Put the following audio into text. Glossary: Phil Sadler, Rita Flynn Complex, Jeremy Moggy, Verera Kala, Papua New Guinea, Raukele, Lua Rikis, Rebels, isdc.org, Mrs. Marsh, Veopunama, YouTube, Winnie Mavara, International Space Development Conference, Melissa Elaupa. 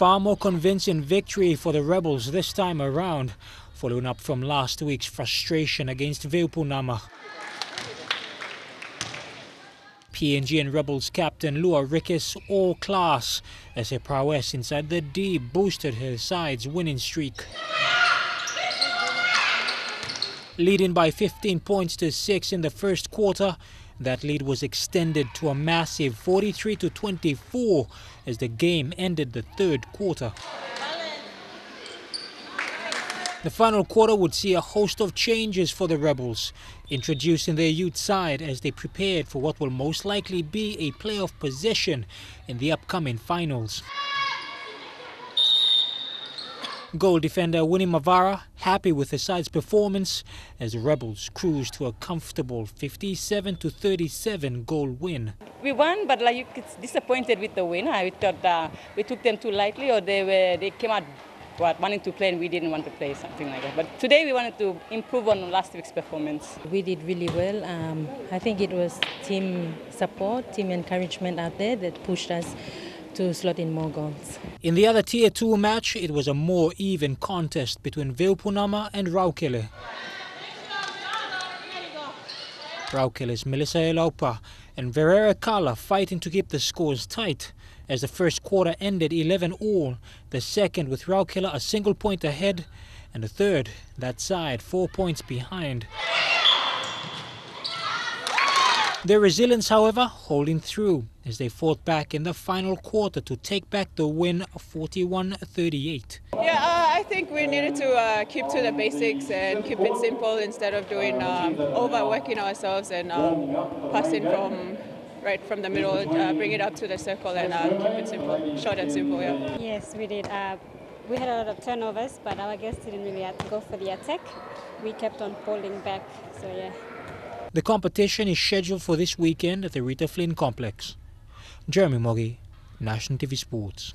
far more convincing victory for the Rebels this time around, following up from last week's frustration against Veopunama. PNG and Rebels captain Lua Rikis all class as her prowess inside the D boosted her side's winning streak. Leading by 15 points to 6 in the first quarter, that lead was extended to a massive 43-24 as the game ended the third quarter. The final quarter would see a host of changes for the Rebels, introducing their youth side as they prepared for what will most likely be a playoff position in the upcoming finals. Goal defender Winnie Mavara happy with his side's performance as the Rebels cruised to a comfortable 57-37 goal win. We won, but like it's disappointed with the win. I thought we took them too lightly, or they came out wanting to play and we didn't want to play, something like that. But today we wanted to improve on last week's performance. We did really well. I think it was team support, team encouragement out there that pushed us to slot in more goals. In the other Tier 2 match, it was a more even contest between Veopunama and Raukele. Raukele's Melissa Elaupa and Verera Kala fighting to keep the scores tight as the first quarter ended 11-all, the second with Raukele a single point ahead and the third, that side, 4 points behind. Their resilience, however, holding through as they fought back in the final quarter to take back the win 41-38. I think we needed to keep to the basics and keep it simple instead of doing overworking ourselves and passing from right from the middle, bring it up to the circle and keep it simple, short and simple. Yeah. Yes, we did. We had a lot of turnovers, but our guests didn't really have to go for the attack. We kept on holding back, so yeah. The competition is scheduled for this weekend at the Rita Flynn Complex. Jeremy Moggy, National TV Sports.